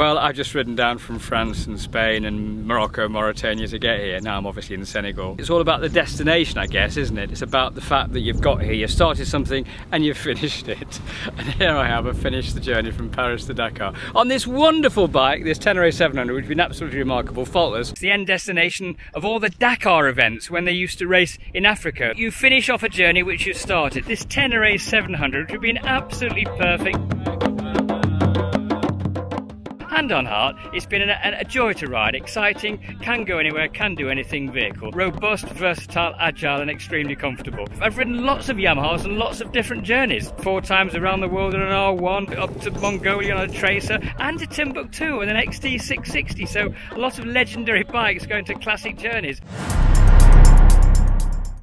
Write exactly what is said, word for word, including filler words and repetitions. Well, I've just ridden down from France and Spain and Morocco, Mauritania to get here. Now I'm obviously in Senegal. It's all about the destination, I guess, isn't it? It's about the fact that you've got here, you've started something and you've finished it. And here I have, I've finished the journey from Paris to Dakar on this wonderful bike, this Tenere seven hundred, which has been absolutely remarkable, faultless. It's the end destination of all the Dakar events when they used to race in Africa. You finish off a journey which you started. This Tenere seven hundred, which would be an absolutely perfect hand on heart, it's been an, an, a joy to ride. Exciting, can go anywhere, can do anything vehicle. Robust, versatile, agile and extremely comfortable. I've ridden lots of Yamahas and lots of different journeys. Four times around the world on an R one, up to Mongolia on a Tracer and to Timbuktu and an X T six sixty. So a lot of legendary bikes going to classic journeys.